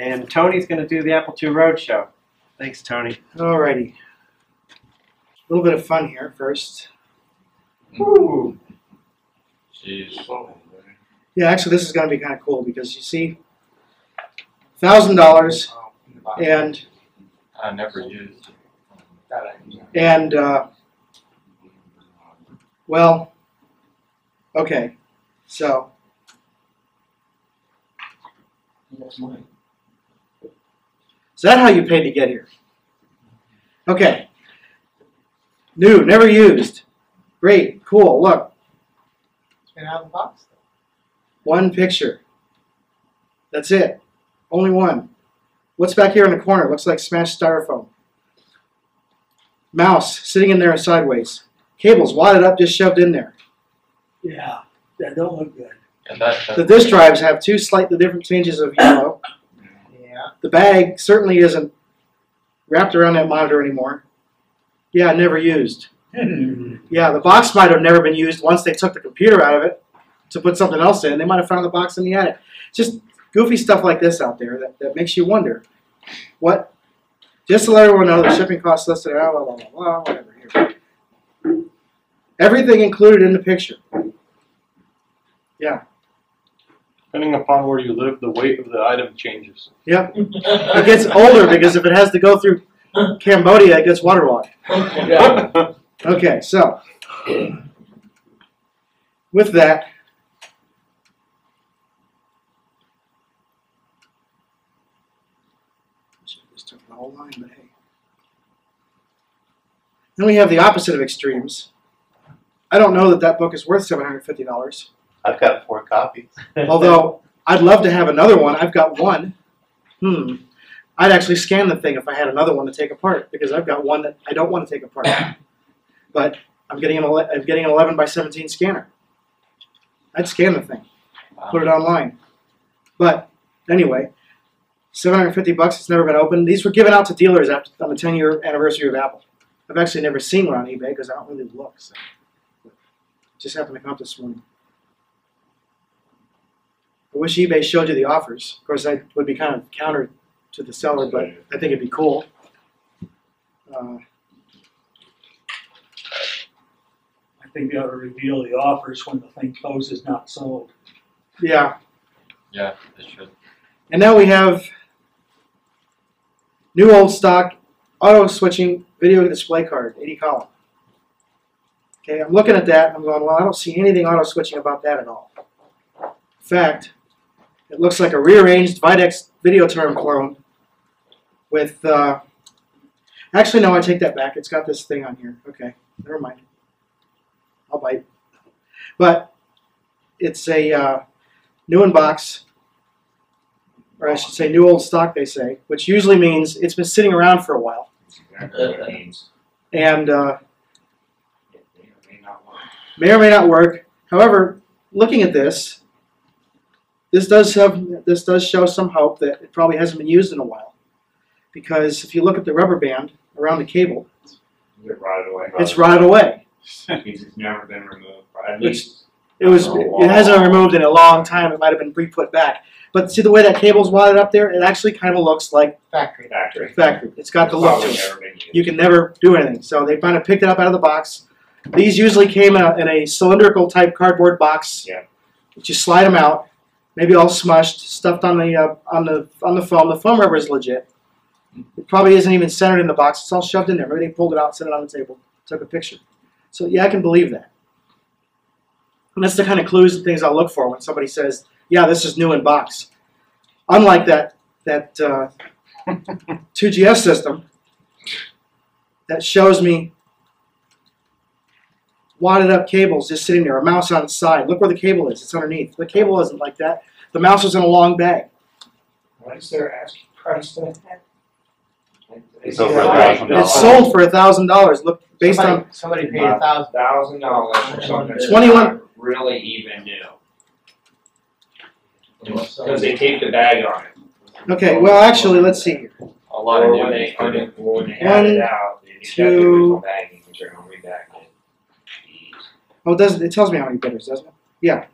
And Tony's going to do the Apple II Roadshow. Thanks, Tony. Alrighty. A little bit of fun here first. Woo! Jeez. Yeah, actually, this is going to be kind of cool because you see $1,000 and I never used it. And well, okay, so is that how you paid to get here? Okay, new, never used, great, cool. Look, it's been out of the box. One picture. That's it. Only one. What's back here in the corner? Looks like smashed styrofoam. Mouse sitting in there sideways. Cables wadded up, just shoved in there. Yeah, that don't look good. Yeah, the disk drives have two slightly different tinges of yellow. Yeah. The bag certainly isn't wrapped around that monitor anymore. Yeah, never used. Yeah, the box might have never been used once they took the computer out of it to put something else in. They might have found the box in the attic. Just goofy stuff like this out there that makes you wonder. What? Just to let everyone know, the shipping costs listed, blah, blah, blah, blah, whatever. Here. Everything included in the picture. Yeah. Depending upon where you live, the weight of the item changes. Yep. It gets older because if it has to go through Cambodia, it gets waterlogged. Yeah. Okay, so with that, line, but hey. Then we have the opposite of extremes. I don't know that that book is worth $750. I've got 4 copies. Although, I'd love to have another one. I've got one. I'd actually scan the thing if I had another one to take apart, because I've got one that I don't want to take apart. But I'm getting an 11 by 17 scanner. I'd scan the thing, put it online. But anyway, $750, it's never been opened. These were given out to dealers after, on the 10-year anniversary of Apple. I've actually never seen one on eBay because I don't really look. So. Just happened to come up this morning. I wish eBay showed you the offers. Of course, that would be kind of counter to the seller, but I think it'd be cool. I think they ought to reveal the offers when the thing closes, not sold. Yeah. Yeah, they should. And now we have new old stock auto switching video display card, 80 column. Okay, I'm looking at that and I'm going, well, I don't see anything auto switching about that at all. In fact, it looks like a rearranged Videx Videoterm clone with, actually, no, I take that back. It's got this thing on here. Okay, never mind. I'll bite. But it's a new in box. Or I should say new old stock, they say, which usually means it's been sitting around for a while. That's exactly what it means. And it may or may not work. However, looking at this, this does show some hope that it probably hasn't been used in a while. Because if you look at the rubber band around the cable, it's rotted away. It's never been removed. At least it hasn't been removed in a long time. It might have been re-put back. But see the way that cable's wadded up there? It actually kind of looks like factory. It's got the look to it. You can never do anything. So they kind of picked it up out of the box. These usually came in a cylindrical type cardboard box. Yeah. You slide them out, maybe all smushed, stuffed on the foam. The foam rubber is legit. It probably isn't even centered in the box. It's all shoved in there. Maybe they pulled it out, set it on the table, took a picture. So yeah, I can believe that. And that's the kind of clues and things I'll look for when somebody says, yeah, this is new in box. Unlike that 2GS system that shows me wadded up cables just sitting there, a mouse on its side. Look where the cable is. It's underneath. The cable isn't like that. The mouse is in a long bag. What is their asking price then? It's sold for $1,000. Look, based on somebody paid $1,000 for something that's not really even new. Because they taped the bag on it. Okay, well, actually, let's see here. A lot of new things. When they had it out, they just got the original bagging, which are only bagging. Oh, it tells me how many bidders, doesn't it? Yeah.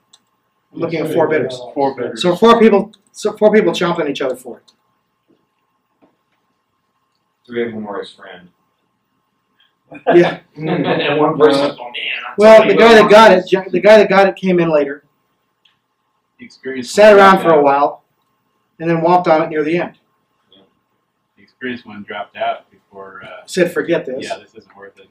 I'm looking at 4 bidders. 4 bidders. So 4 people chomping each other for it. Three of them were his friend. Yeah. And one person, oh man. Well, the guy that got it came in later. The experience sat around for a while, and then walked on it near the end. Yeah. The experienced one dropped out before. Said, "Forget this. Yeah, this isn't worth it."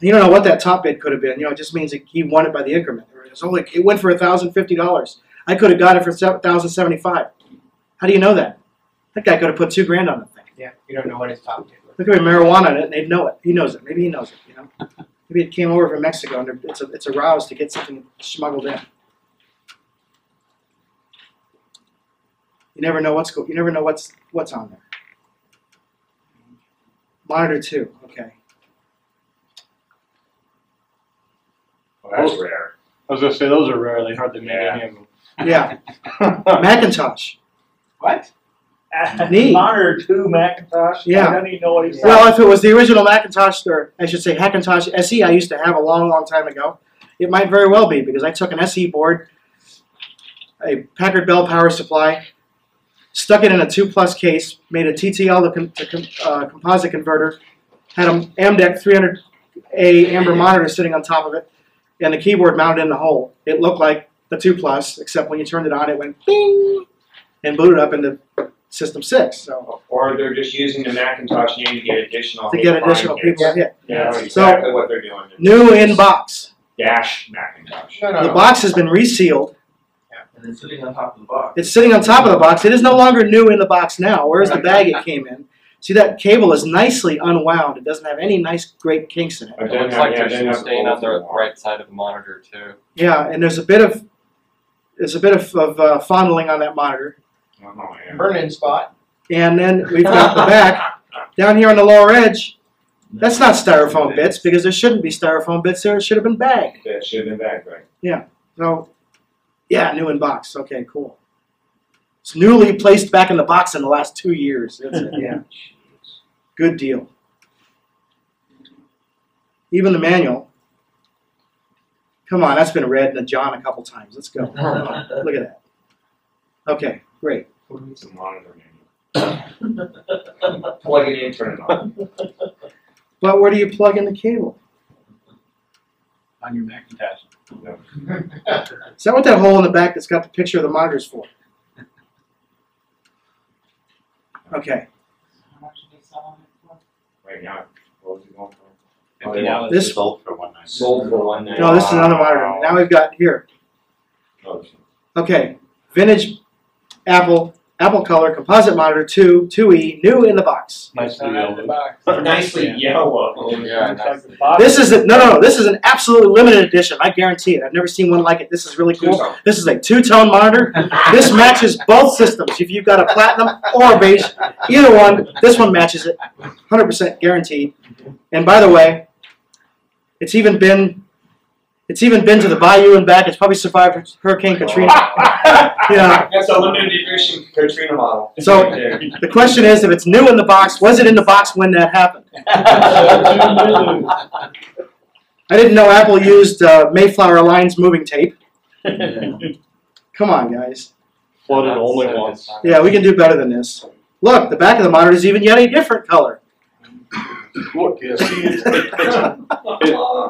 You don't know what that top bid could have been. You know, it just means that he won it by the increment. It was only, it went for $1,050. I could have got it for $1,075. How do you know that? That guy could have put $2,000 on the thing. Yeah, you don't know what his top bid was. There could be marijuana in it, and they'd know it. He knows it. Maybe he knows it. You know, maybe it came over from Mexico, and it's a rouse to get something smuggled in. You never know what's what's on there. Monitor 2. Okay. Well, that's rare. I was gonna say those are rare. They hardly made any of them. Yeah. Macintosh. What? Monitor 2 Macintosh. Yeah. I don't even know what he's saying. Well, if it was the original Macintosh, or I should say Hackintosh SE, I used to have a long, long time ago. It might very well be because I took an SE board, a Packard Bell power supply, stuck it in a 2+ case, made a TTL composite converter, had an Amdek 300A amber monitor sitting on top of it, and the keyboard mounted in the hole. It looked like the 2+, except when you turned it on, it went bing and booted up into System 6. So, or they're just using the Macintosh name to get additional people. Yeah, yeah. That's exactly what they're doing. New in box. Dash Macintosh. No, no, the box has been resealed. Yeah, and it's sitting on top of the box. It's sitting on top of the box. It is no longer new in the box now. Where's the bag it came in? See, that cable is nicely unwound. It doesn't have any nice, great kinks in it. It looks like there's a stain on the right side of the monitor too. Yeah, and there's a bit of fondling on that monitor. Oh, yeah. Burn-in spot. And then we've got the back. Down here on the lower edge, that's not styrofoam bits, because there shouldn't be styrofoam bits there. It should have been bagged. It should have been bagged, right? Yeah. So, yeah, new in box. Okay, cool. It's newly placed back in the box in the last 2 years. That's it, yeah. Good deal. Even the manual. Come on, that's been read and John a couple times. Let's go. Look at that. Okay. Great. We'll need some monitor manual. Plug it in, turn it on. But where do you plug in the cable? On your Macintosh. No. Is that what that hole in the back that's got the picture of the monitor's for? Okay. How much did they sell on it for? Right now, what was it going for? $50. This sold for $190. Sold for $190. No, this is another monitor. Now we've got here. Okay. Vintage. Apple color composite monitor 2, 2E, new in the box. Nicely yellow. Oh, yeah, nicely. This is a, no. This is an absolutely limited edition. I guarantee it. I've never seen one like it. This is really cool. This is a two-tone monitor. This matches both systems. If you've got a platinum or a beige, either one, this one matches it. 100% guaranteed. And by the way, it's even been to the bayou and back. It's probably survived Hurricane Katrina. Yeah. That's a limited edition Katrina model. So the question is, if it's new in the box, was it in the box when that happened? I didn't know Apple used Mayflower Alliance moving tape. Come on, guys. Flooded only once. Yeah, we can do better than this. Look, the back of the monitor is even yet a different color. Look, you see,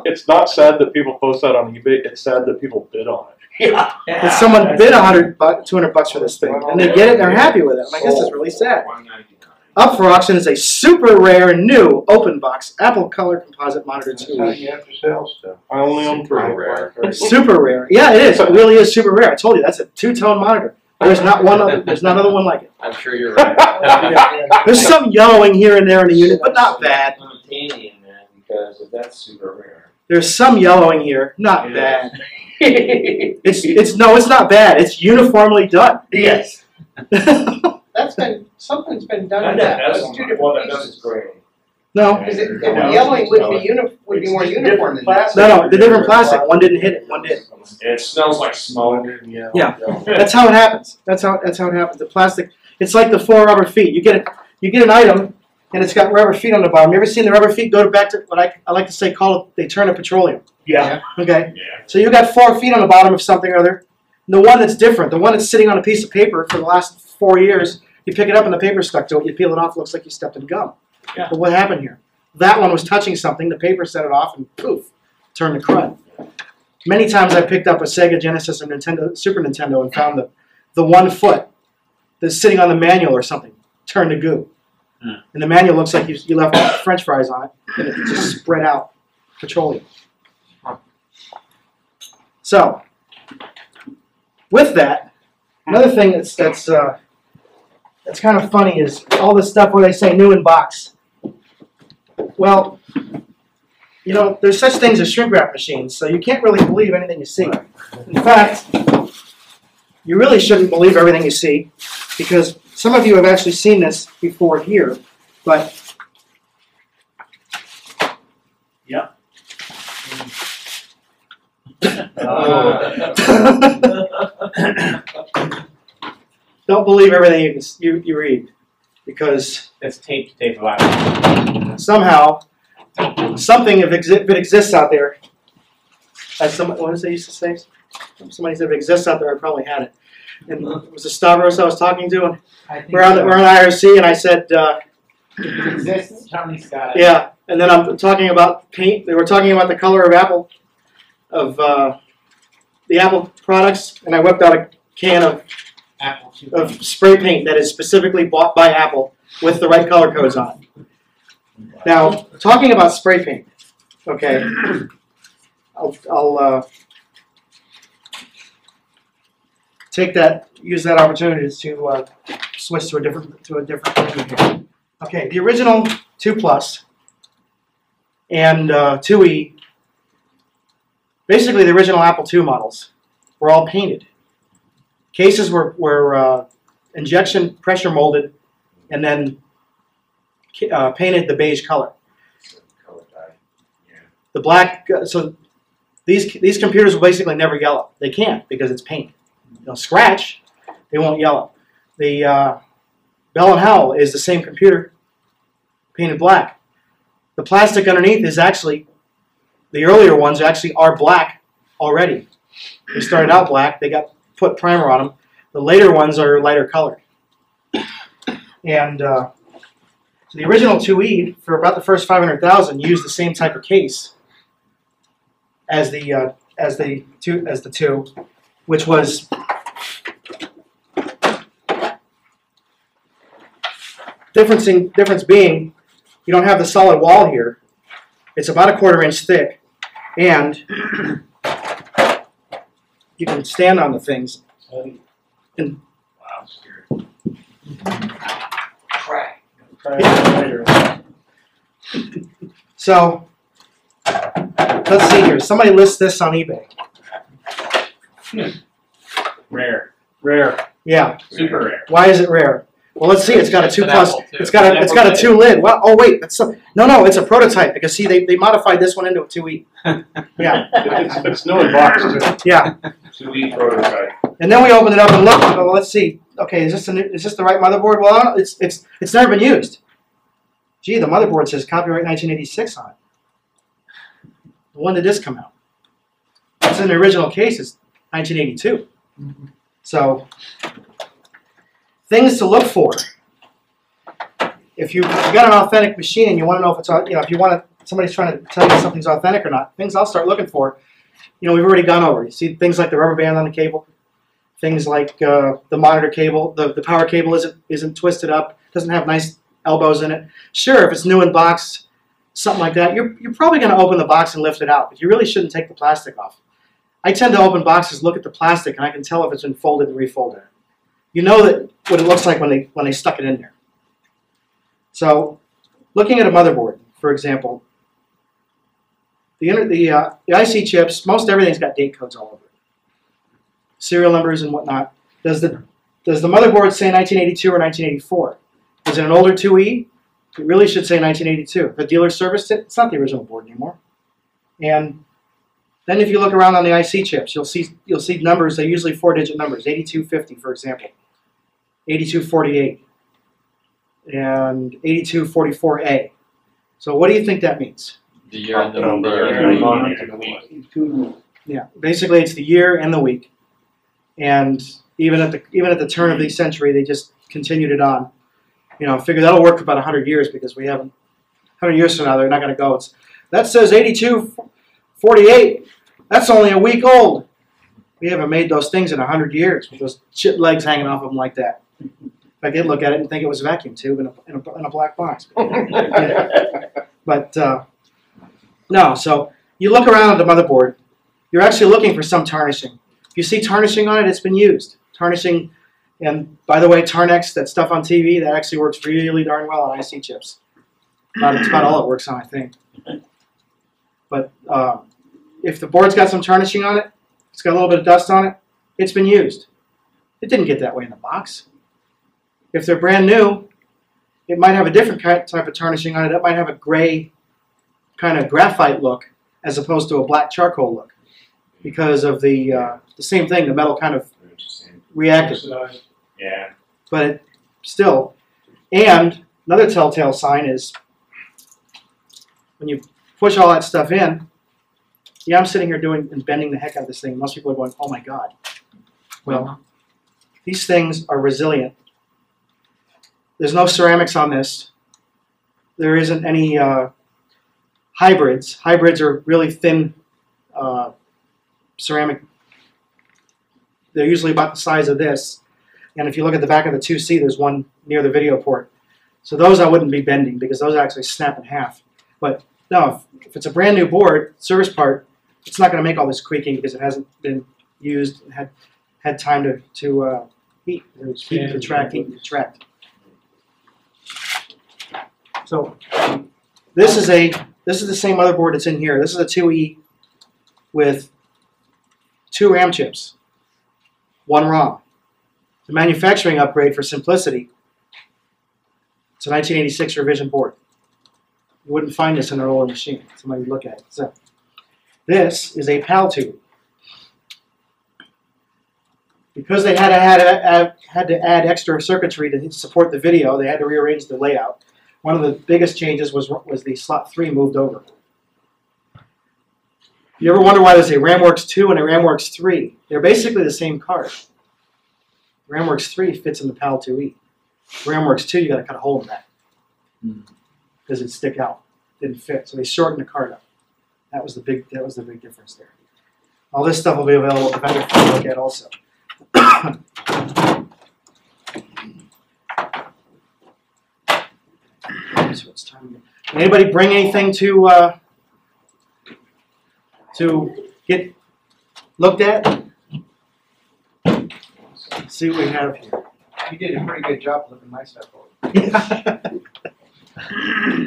it's not sad that people post that on eBay. It's sad that people bid on it. Yeah. If someone bid $200 for this thing, and they get it, and they're happy with it. I guess it's really sad. Up for auction is a super rare new open box Apple color composite monitor 2. I only own 3. Rare. Super rare. Yeah, it is. It really is super rare. I told you, that's a two-tone monitor. There's not one other. There's not another one like it. I'm sure you're right. Yeah. There's some yellowing here and there in the unit, but not bad. Because that's super rare. There's some yellowing here, not bad. It's not bad. It's uniformly done. Yes. That's been something's been done. No. Because yellowing would be more uniform than that. No, the different plastic. One didn't hit it. One did. It smells like smoke. Yeah. Yeah. That's how it happens. That's how it happens. The plastic. It's like the 4 rubber feet. You get an item, and it's got rubber feet on the bottom. You ever seen the rubber feet go back to what I like to say called they turn to petroleum. Yeah. Okay. Yeah. So you got 4 feet on the bottom of something or other. The one that's different, the one that's sitting on a piece of paper for the last 4 years, You pick it up and the paper's stuck to it. You peel it off, it looks like you stepped in gum. Yeah. But what happened here? That one was touching something. The paper set it off and poof, turned to crud. Many times I picked up a Sega Genesis or Nintendo, Super Nintendo and found the one foot that's sitting on the manual or something turned to goo. Mm. And the manual looks like you left French fries on it and it just spread out petroleum. So, with that, another thing that's kind of funny is all this stuff where they say new in box. Well, you know, there's such things as shrink wrap machines, so you can't really believe anything you see. In fact, you really shouldn't believe everything you see, because some of you have actually seen this before here, but... Yep. Don't believe everything you read, because... That's taped to tape out. Somehow... Something if it exists out there, as someone, what is they used to say? Somebody said if it exists out there, I probably had it. And it was a Stavros I was talking to, and we're on IRC, and I said, it exists, Tommy's got it. Yeah, and then I'm talking about paint. They were talking about the color of Apple, of the Apple products, and I whipped out a can of Apple of spray paint that is specifically bought by Apple with the right color codes on it. Now, talking about spray paint, okay, I'll take that, use that opportunity to switch to a different thing here. Okay, the original 2 Plus and 2E, basically the original Apple II models were all painted. Cases were injection pressure molded, and then painted the beige color. The black. So these computers will basically never yellow. They can't because it's paint. They'll scratch. They won't yellow. The Bell and Howell is the same computer, painted black. The plastic underneath is actually the earlier ones actually are black already. They started out black. They got put primer on them. The later ones are lighter colored. And so the original 2E, for about the first 500,000, used the same type of case as the two, which was difference being you don't have the solid wall here. It's about a 1/4 inch thick, and you can stand on the things. And wow, crack. So, let's see here. Somebody lists this on eBay. Rare. Rare. Yeah. Super rare. Why is it rare? Well, let's see. It's got a 2 Plus. It's got a 2 lid. Well, oh wait, that's something. No, it's a prototype because see they modified this one into a 2E. Yeah. It's no box. Yeah. 2E prototype. And then we opened it up and looked. Well, let's see. Okay, is this the right motherboard? Well, it's never been used. Gee, the motherboard says copyright 1986 on it. When did this come out? It's in the original case. It's 1982. Mm-hmm. So, things to look for. If you've got an authentic machine and you want to know if it's, you know, if you want to, somebody's trying to tell you something's authentic or not. Things I'll start looking for. You know, we've already gone over. You see things like the rubber band on the cable. Things like the monitor cable, the power cable isn't twisted up, doesn't have nice elbows in it. Sure, if it's new in box, something like that, you're probably going to open the box and lift it out, but you really shouldn't take the plastic off. I tend to open boxes, look at the plastic, and I can tell if it's been folded and refolded. You know that what it looks like when they stuck it in there. So, looking at a motherboard, for example, the IC chips, most everything's got date codes all over it. Serial numbers and whatnot. Does the motherboard say 1982 or 1984? Is it an older 2E? It really should say 1982. The dealer serviced it. It's not the original board anymore. And then if you look around on the IC chips, you'll see numbers. They're usually 4-digit numbers. 8250, for example. 8248 and 8244A. So what do you think that means? The year and the number. Yeah. Basically, it's the year and the week. And even at the turn of the century, they just continued it on. You know, I figure that'll work for about 100 years because we haven't, 100 years from now, they're not going to go. It's, that says 8248. That's only a week old. We haven't made those things in 100 years with those shit legs hanging off of them like that. I did look at it and think it was a vacuum tube in a black box. But no, so you look around at the motherboard. You're actually looking for some tarnishing. If you see tarnishing on it, it's been used. Tarnishing, and by the way, TarnX, that stuff on TV, that actually works really darn well on IC chips. It's about all it works on, I think. But if the board's got some tarnishing on it, it's got a little bit of dust on it, it's been used. It didn't get that way in the box. If they're brand new, it might have a different type of tarnishing on it. It might have a gray kind of graphite look as opposed to a black charcoal look because of the same thing, the metal kind of reacted. Yeah. But it still, and another telltale sign is when you push all that stuff in, yeah, I'm sitting here doing and bending the heck out of this thing. Most people are going, oh my God. Well, these things are resilient. There's no ceramics on this. There isn't any hybrids. Hybrids are really thin ceramic. They're usually about the size of this. And if you look at the back of the 2C, there's one near the video port. So those I wouldn't be bending because those actually snap in half. But no, if it's a brand new board, service part, it's not going to make all this creaking because it hasn't been used and had time to heat and contract, heat and contract. So this is the same motherboard that's in here. This is a 2E with 2 RAM chips, 1 ROM. The manufacturing upgrade for simplicity. It's a 1986 revision board. You wouldn't find this in an older machine. Somebody would look at it. So this is a PAL-2E. Because they had to add extra circuitry to support the video, they had to rearrange the layout. One of the biggest changes was the slot 3 moved over. You ever wonder why there's a Ramworks 2 and a Ramworks 3? They're basically the same card. Ramworks 3 fits in the PAL-2E. Ramworks 2, you got to cut a hole in that because it'd stick out, didn't fit. So they shortened the card up. That was the big difference there. All this stuff will be available at the vendor to look at also. So it's time. Can anybody bring anything to get looked at? Let's see what we have here. You did a pretty good job looking my stuff over. Yeah.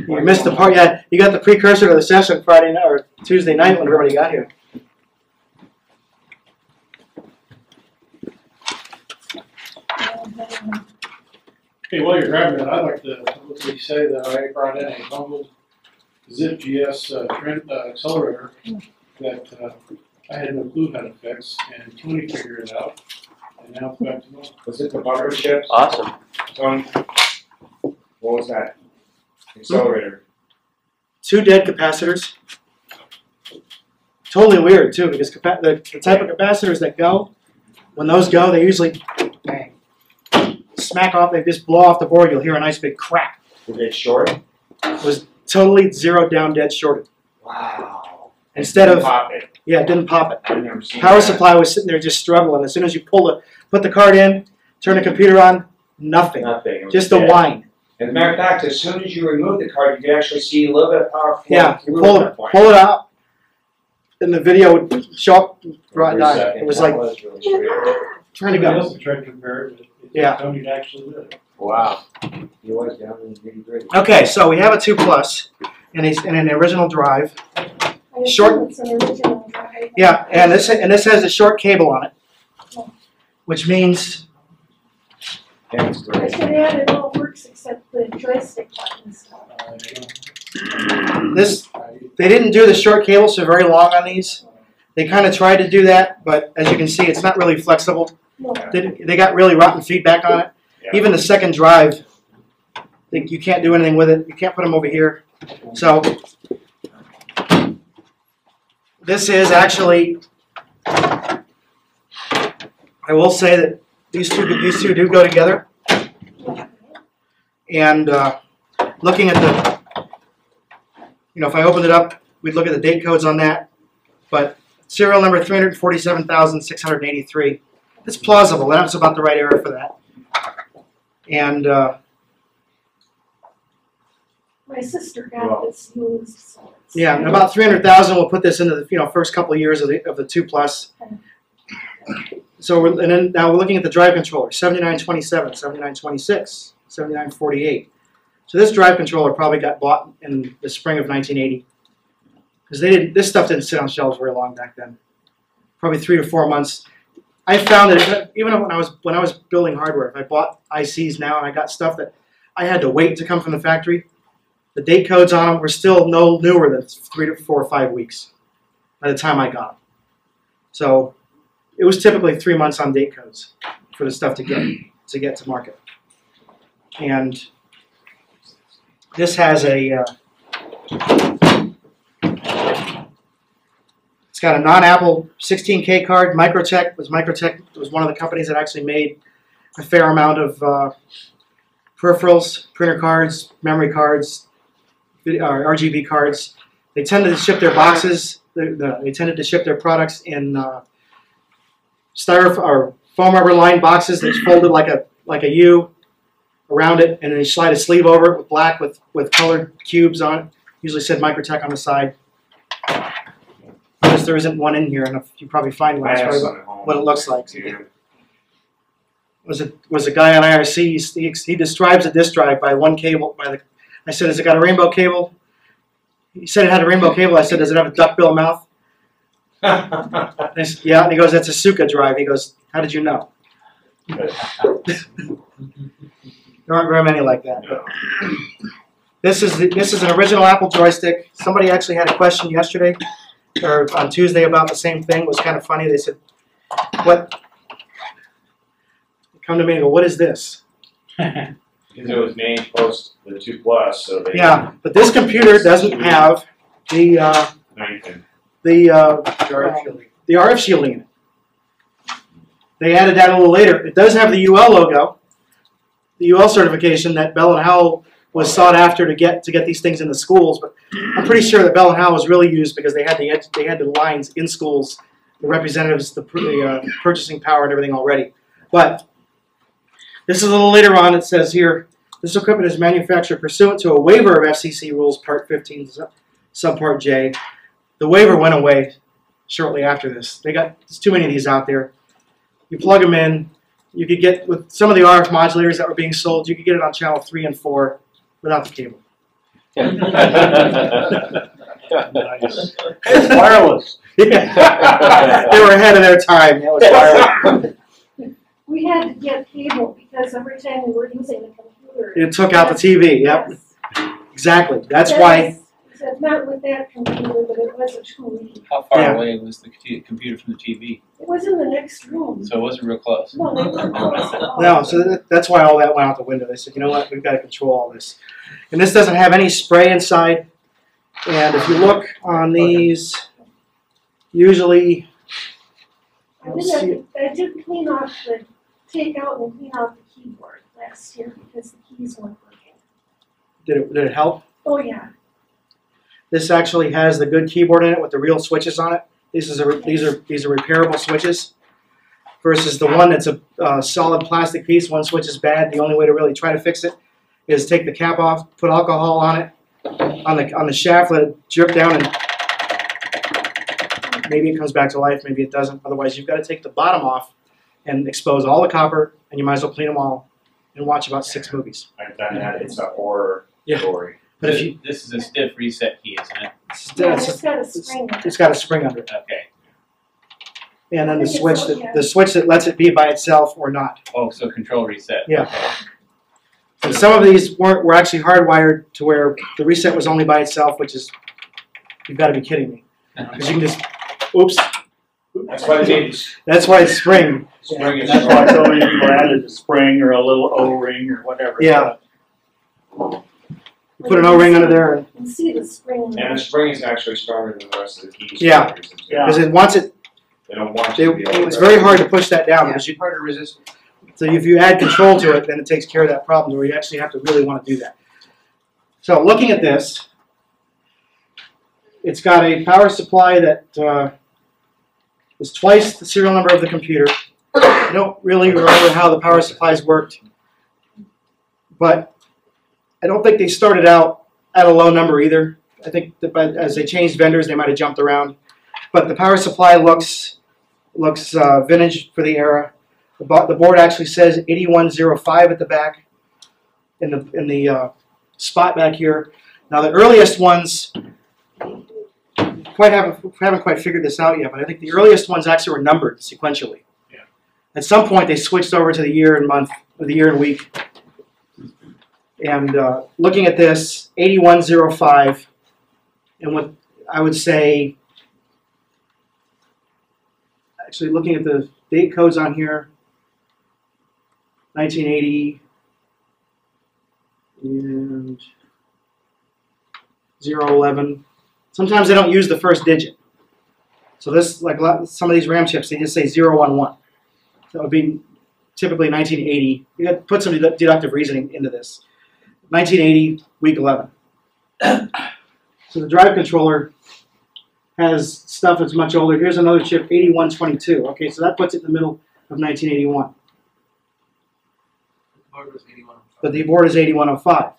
You missed the part. Yeah, you got the precursor to the session Friday night or Tuesday night when everybody got here. Hey, while you're grabbing that, I'd like to publicly say that I brought in a bundled Zip GS accelerator that I had no clue how to fix, and Tony figured it out, and now it's back to normal. Was it the bumper chips? Awesome. Tony, what was that? Accelerator. 2 dead capacitors. Totally weird, too, because the type of capacitors that go, when those go, they usually smack off, they just blow off the board, you'll hear a nice big crack. Were they short? It was totally zeroed down, dead shorted. Wow. Instead of, pop it. Yeah, it didn't pop it. I've never seen power that. Supply was sitting there just struggling. As soon as you put the card in, turn the computer on, nothing. Nothing. Just a whine. As a matter of fact, as soon as you remove the card, you can actually see a little bit of power flow. Yeah, pull it out, and the video would show up right now. It was like, trying to go. Yeah. Tony actually did. Wow. He was down in the nitty-gritty. Okay, so we have a 2+, and it's in an original drive. Short. It's an original drive. Yeah, and this has a short cable on it, which means. I should add it all works except the joystick buttons. They didn't do the short cables for very long on these. They kind of tried to do that, but as you can see, it's not really flexible. Yeah. They got really rotten feedback on it. Yeah. Even the second drive, you can't do anything with it. You can't put them over here. So this is actually, I will say that These two do go together. And looking at the, if I opened it up, we'd look at the date codes on that. But serial number 347,683. It's plausible. That's about the right error for that. And my sister got this used. So yeah, and about 300,000. We'll put this into the first couple of years of the 2 Plus. So we're, and then now we're looking at the drive controller 7927, 7926, 7948. So this drive controller probably got bought in the spring of 1980 because they didn't. This stuff didn't sit on shelves very long back then. Probably 3 to 4 months. I found that even when I was building hardware, if I bought ICs now and I got stuff that I had to wait to come from the factory, the date codes on them were still no newer than 3 to 4 or 5 weeks by the time I got them. So it was typically 3 months on date codes for the stuff to get to market. And this has a it's got a non-Apple 16K card. Microtech was one of the companies that actually made a fair amount of peripherals, printer cards, memory cards, RGB cards. They tended to ship their boxes. They tended to ship their products in styrofoam or foam rubber lined boxes that's folded like a U around it, and then you slide a sleeve over it with black with colored cubes on it. Usually said Microtech on the side. There isn't one in here, and you probably find one. That's probably what it looks like. Yeah. Was a guy on IRC. He describes a disk drive by one cable. I said, has it got a rainbow cable? He said it had a rainbow cable. I said, does it have a duckbill mouth? Said, yeah, and he goes, that's a Suka drive. He goes, how did you know? There aren't very many like that. No. This is an original Apple joystick. Somebody actually had a question yesterday or on Tuesday about the same thing. It was kind of funny. They said, what? They come to me and go, what is this? Because it was named post the 2 Plus, so they but this computer doesn't have the RF shielding in it. They added that a little later. It does have the UL logo, the UL certification that Bell and Howell was sought after to get these things into schools. But I'm pretty sure that Bell and Howell was really used because they had the lines in schools, the representatives, the purchasing power, and everything already. But this is a little later on. It says here, this equipment is manufactured pursuant to a waiver of FCC rules, Part 15, Subpart J. The waiver went away shortly after this. There's too many of these out there. You plug them in. You could get, with some of the RF modulators that were being sold, you could get it on channel 3 and 4 without the cable. Nice. It's wireless. Yeah. They were ahead of their time. It was wireless. We had to get cable because every time we were using the computer, it took out the TV. Yep, yes. Exactly. That's why. It's not with that computer, but it was a TV. How far away was the computer from the TV? It was in the next room. So it wasn't real close. No, they weren't close at all. No, so that's why all that went out the window. They said, you know what, we've got to control all this. And this doesn't have any spray inside. And if you look on these, usually. I did clean off the. Take out and clean out the keyboard last year because the keys weren't working. Did it help? Oh yeah. This actually has the good keyboard in it with the real switches on it. These are repairable switches, versus the one that's a solid plastic piece. One switch is bad. The only way to really try to fix it is take the cap off, put alcohol on it, on the shaft, let it drip down, and maybe it comes back to life. Maybe it doesn't. Otherwise, you've got to take the bottom off and expose all the copper, and you might as well clean them all and watch about 6 movies. I've done that. It's a horror story. But if you, this is a stiff reset key, isn't it? It's got a spring under it. Okay. And then the switch, the switch that lets it be by itself or not. Oh, so control reset. Yeah. Okay. And some of these were actually hardwired to where the reset was only by itself, which is, you've got to be kidding me. Because you can just, oops. That's why it's spring. Spring is that's why so many people added a spring or a little O-ring or whatever. Yeah. You put an O-ring under there. You can see the spring. And the spring is actually stronger than the rest of the keys. Yeah. Because it wants it. They don't want it. It's very hard to push that down. It's hard to resist. So if you add control to it, then it takes care of that problem where you actually have to really want to do that. So looking at this, it's got a power supply that is twice the serial number of the computer. I don't really remember how the power supplies worked, but I don't think they started out at a low number either. I think that as they changed vendors, they might have jumped around. But the power supply looks vintage for the era. The board actually says 8105 at the back, in the spot back here. Now the earliest ones haven't quite figured this out yet, but I think the earliest ones actually were numbered sequentially. Yeah. At some point they switched over to the year and month, or the year and week. And looking at this, 8105, and what I would say, actually looking at the date codes on here, 1980 and 011. Sometimes they don't use the first digit. So this, like some of these RAM chips, they just say 011. That would be typically 1980. You have to put some deductive reasoning into this. 1980, week 11. So the drive controller has stuff that's much older. Here's another chip, 8122. Okay, so that puts it in the middle of 1981. The board was 8105. But the board is 8105.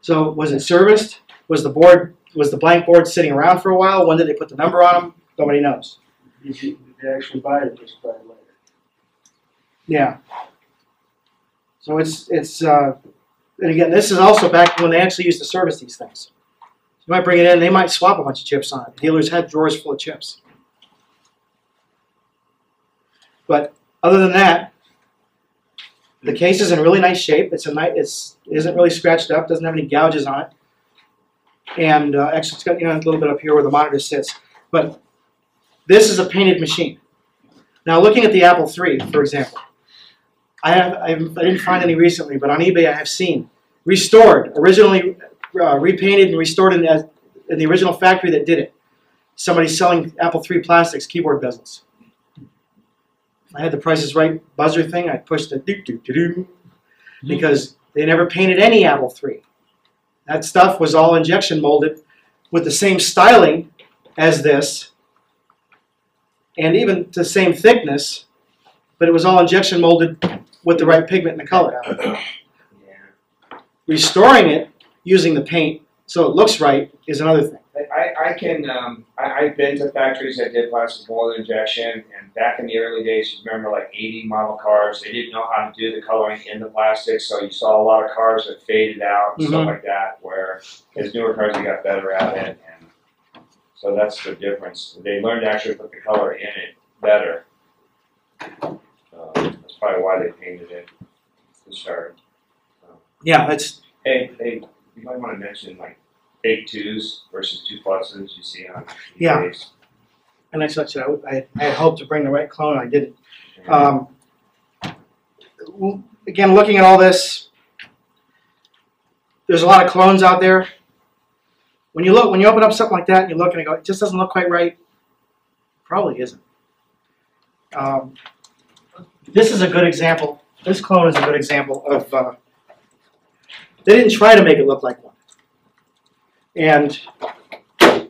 So was it serviced? Was the board, was the blank board sitting around for a while? When did they put the number on them? Nobody knows. Did they actually buy it? Just buy it later. Yeah. So it's and again, this is also back when they actually used to service these things. You might bring it in, they might swap a bunch of chips on it. Dealers had drawers full of chips. But other than that, the case is in really nice shape. It's a nice, it isn't really scratched up, doesn't have any gouges on it. And actually it's got, you know, a little bit up here where the monitor sits. But this is a painted machine. Now looking at the Apple III, for example, I didn't find any recently, but on eBay I have seen restored, originally repainted and restored in the original factory that did it. Somebody's selling Apple III plastics keyboard bezels. I had the Prices Right buzzer thing. I pushed the do-do-do-do because they never painted any Apple III. That stuff was all injection molded with the same styling as this and even the same thickness, but it was all injection molded with the right pigment and the color. Restoring it using the paint so it looks right is another thing. I've been to factories that did plastic mold injection, and back in the early days, you remember like 80 model cars, they didn't know how to do the coloring in the plastic, so you saw a lot of cars that faded out and stuff like that, where as newer cars they got better at it, and so that's the difference. They learned to actually put the color in it better. That's probably why they painted it to start. Yeah, that's... Hey, you might want to mention like fake 2s versus 2 pluses you see on eBay. And I such I hoped to bring the right clone, I didn't. Again, looking at all this, there's a lot of clones out there. When you look, when you open up something like that and you look and you go, it just doesn't look quite right, it probably isn't. This is a good example. This clone is a good example of they didn't try to make it look like one. And yeah,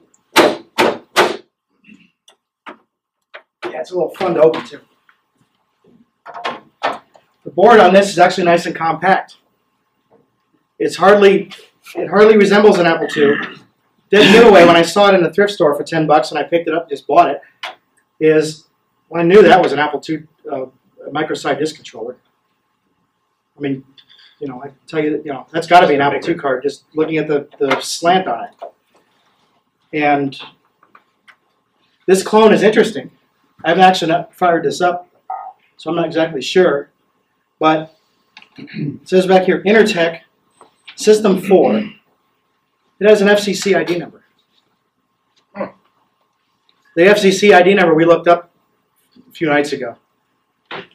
it's a little fun to open too. The board on this is actually nice and compact. It's hardly resembles an Apple II. Dead giveaway when I saw it in the thrift store for $10 and I picked it up and just bought it is when I knew that was an Apple II microsite disk controller. I mean, you know, I can tell you that, you know, that's got to be an Apple II card, just looking at the slant on it. And this clone is interesting. I haven't actually fired this up, so I'm not exactly sure. But it says back here, Intertech System 4. It has an FCC ID number. The FCC ID number we looked up a few nights ago.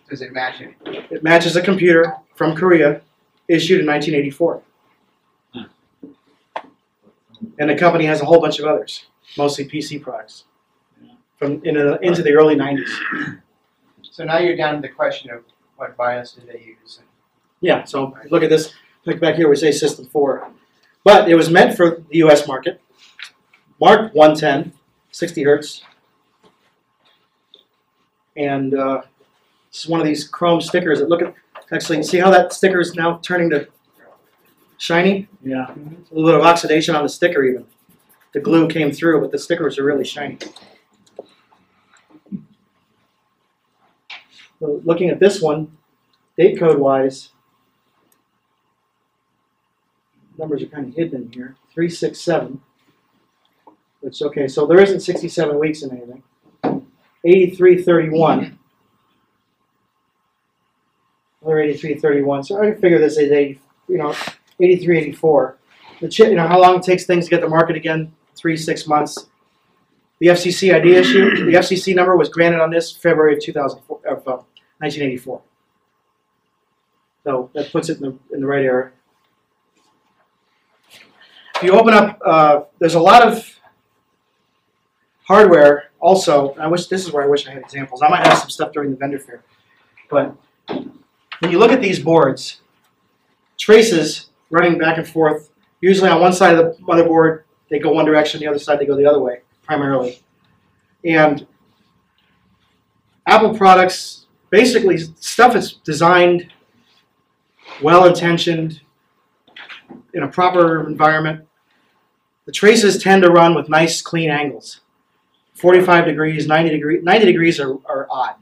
Does it match it? It matches a computer from Korea, issued in 1984. And the company has a whole bunch of others, mostly PC products, from into the early 90s. So now you're down to the question of what BIOS did they use? Yeah, so look at this. Look back here, we say System 4. But it was meant for the US market. Mark 110, 60 hertz. And this is one of these chrome stickers that look at, actually, see how that sticker is now turning to shiny? Yeah. A little bit of oxidation on the sticker even. The glue came through, but the stickers are really shiny. So looking at this one, date code wise, numbers are kind of hidden in here. 367, which okay, so there isn't 67 weeks in anything. 8331, another 8331. So I figure this is 8384. The chip, how long it takes things to get to market again? 3-6 months. The FCC ID issue. The FCC number was granted on this February of 1984. So that puts it in the right area. If you open up, there's a lot of hardware also. This is where I wish I had examples. I might have some stuff during the vendor fair. But when you look at these boards, traces running back and forth. Usually on one side of the motherboard, they go one direction. The other side, they go the other way, primarily. And Apple products, basically stuff that's designed, well-intentioned, in a proper environment, the traces tend to run with nice, clean angles. 45 degrees, 90 degrees. 90 degrees are odd.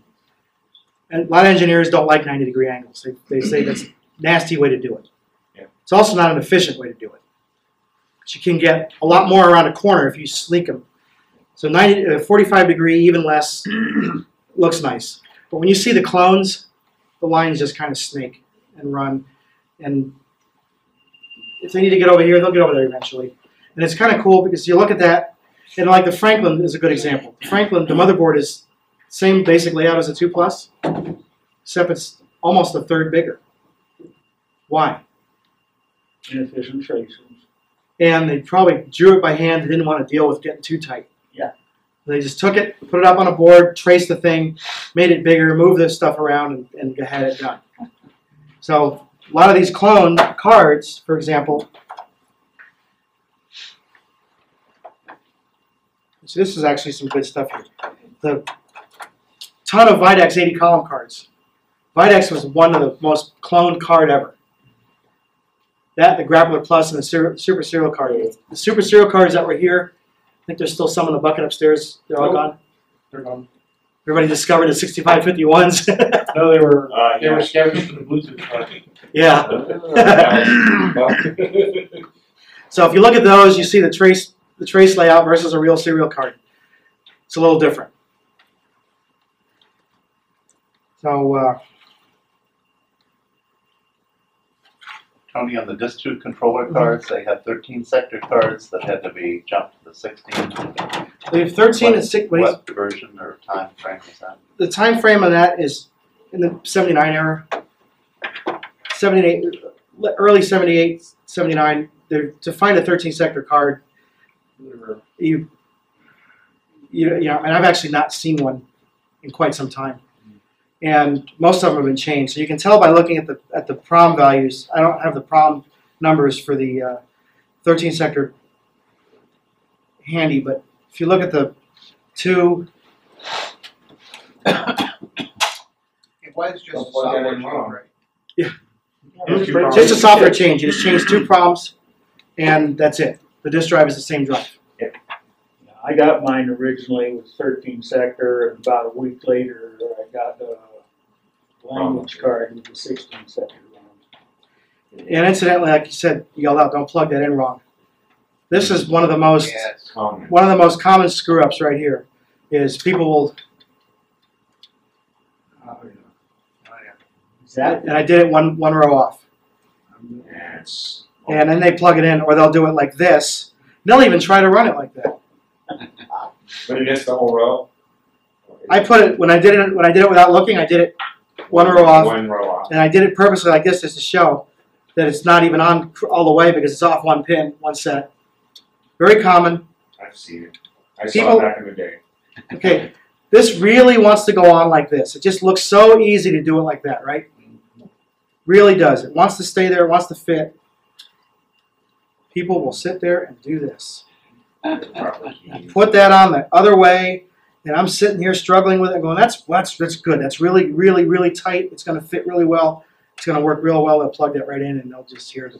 And a lot of engineers don't like 90-degree angles. They say that's a nasty way to do it. Yeah. It's also not an efficient way to do it. But you can get a lot more around a corner if you sleek them. So 45 degree, even less, looks nice. But when you see the clones, the lines just kind of snake and run. And if they need to get over here, they'll get over there eventually. And it's kind of cool because you look at that, and like the Franklin is a good example. The Franklin, the motherboard is same basic layout as a 2 Plus, except it's almost a third bigger. Why? Inefficient traces. And they probably drew it by hand and didn't want to deal with getting too tight. Yeah. They just took it, put it up on a board, traced the thing, made it bigger, moved this stuff around, and had it done. So a lot of these clone cards, for example, so this is actually some good stuff here. The ton of Videx 80-column cards. Videx was one of the most cloned card ever. That, the Grappler Plus, and the Super Serial card. The Super Serial cards that were here, I think there's still some in the bucket upstairs. They're all gone? They're gone. Everybody discovered the 6551s. No, they were scavenged for the Bluetooth plugin. Yeah. So if you look at those, you see the trace layout versus a real serial card. It's a little different. So Tony, on the Disk 2 controller cards, they had 13 sector cards that had to be jumped to the 16. They have 13 and 6. What version or time frame is that? The time frame of that is in the 79 era, 78, early 78, 79. To find a 13 sector card, you know, and I've actually not seen one in quite some time. And most of them have been changed, so you can tell by looking at the PROM values. I don't have the PROM numbers for the 13 sector handy, but if you look at the 2, it was just a software change, right? Yeah, just a software change. You just change 2 PROMs, and that's it. The disk drive is the same drive. Yeah. I got mine originally. It was 13 sector, and about a week later, I got the language card with the 16 sector round. And incidentally, like you said, you yelled out, don't plug that in wrong. This is one of the most one of the most common screw ups right here. Is people will. Exactly. And I did it one row off. Yes. And then they plug it in, or they'll do it like this. They'll even try to run it like that. But it is the whole row. I put it when I did it without looking. I did it one row off, and I did it purposely like this just to show that it's not even on all the way because it's off one pin, one set. Very common. I've seen it. I saw it back in the day. Okay, this really wants to go on like this. It just looks so easy to do it like that, right? Really does. It wants to stay there. It wants to fit. People will sit there and do this. I put that on the other way, and I'm sitting here struggling with it, going, that's good. That's really, really, really tight. It's going to fit really well. It's going to work real well. They'll plug that right in, and they'll just hear the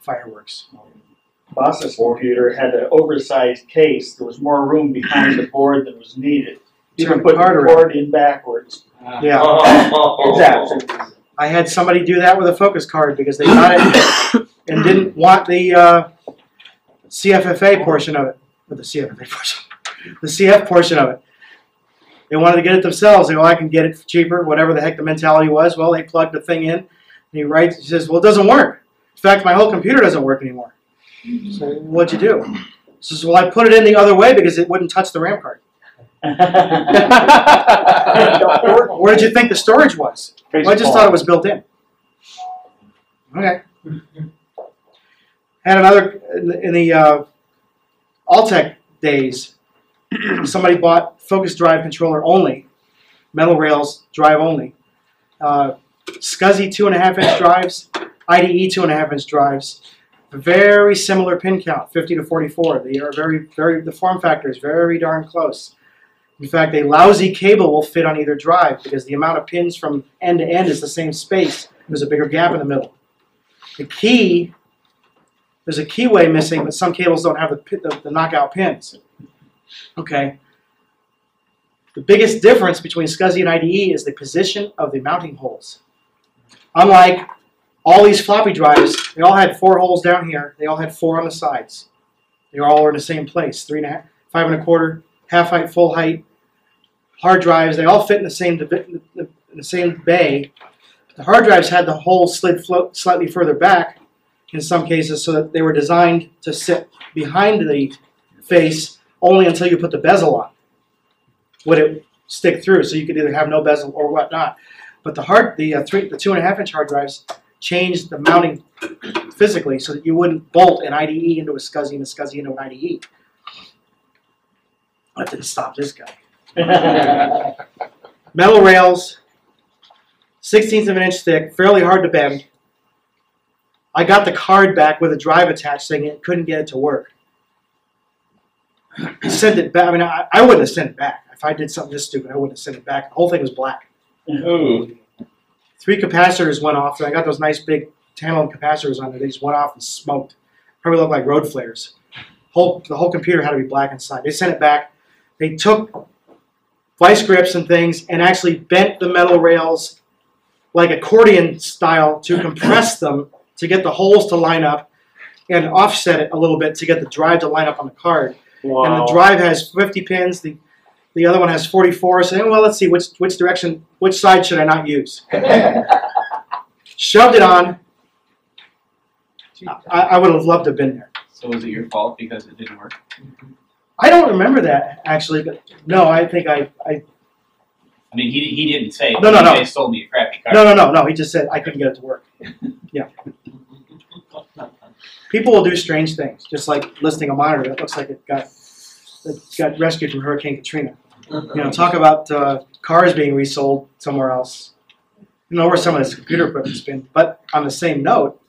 fireworks. Boss's computer had an oversized case. There was more room behind the board than was needed. You can put the board in backwards. Yeah, exactly. I had somebody do that with a focus card because they got it and didn't want the CFFA portion of it. Or the CFFA portion. The CF portion of it. They wanted to get it themselves. They go, I can get it cheaper, whatever the heck the mentality was. Well, they plugged the thing in, and he writes, he says, well, it doesn't work. In fact, my whole computer doesn't work anymore. So what'd you do? He says, well, I put it in the other way because it wouldn't touch the RAM card. Where did you think the storage was? Well, I just thought it was built in. Okay. Had another, in the Altec days, somebody bought focus drive controller only, metal rails drive only, SCSI 2.5-inch drives, IDE 2.5-inch drives, very similar pin count, 50 to 44. They are very, the form factor is very darn close. In fact, a lousy cable will fit on either drive because the amount of pins from end to end is the same space. There's a bigger gap in the middle. The key, there's a keyway missing, but some cables don't have the knockout pins. Okay. The biggest difference between SCSI and IDE is the position of the mounting holes. Unlike all these floppy drives, they all had 4 holes down here. They all had 4 on the sides. They all were in the same place, 3.5, 5.25, half height, full height, hard drives. They all fit in the same bay. The hard drives had the holes slid slightly further back in some cases so that they were designed to sit behind the face only until you put the bezel on would it stick through. So you could either have no bezel or whatnot. But the 2.5-inch hard drives changed the mounting physically so that you wouldn't bolt an IDE into a SCSI and a SCSI into an IDE. That didn't stop this guy. Metal rails, 1/16 of an inch thick, fairly hard to bend. I got the card back with a drive attached thing and couldn't get it to work. Sent it back. I mean, I wouldn't have sent it back. If I did something this stupid, I wouldn't have sent it back. The whole thing was black. Ooh. 3 capacitors went off, and I got those nice big tantalum capacitors on there. They just went off and smoked. Probably looked like road flares. The whole computer had to be black inside. They sent it back. They took vice grips and things and actually bent the metal rails like accordion style to compress them to get the holes to line up and offset it a little bit to get the drive to line up on the card. Wow. And the drive has 50 pins. The other one has 44. So, well, let's see which direction, which side should I not use? Shoved it on. I would have loved to have been there. So was it your fault because it didn't work? I don't remember that actually, but no, I think I mean, he didn't say. No, no, no. He sold me a crappy card. No. He just said I couldn't get it to work. Yeah. People will do strange things, just like listing a monitor that looks like it got rescued from Hurricane Katrina. You know, talk about cars being resold somewhere else. You know where some of this computer equipment's been. But on the same note,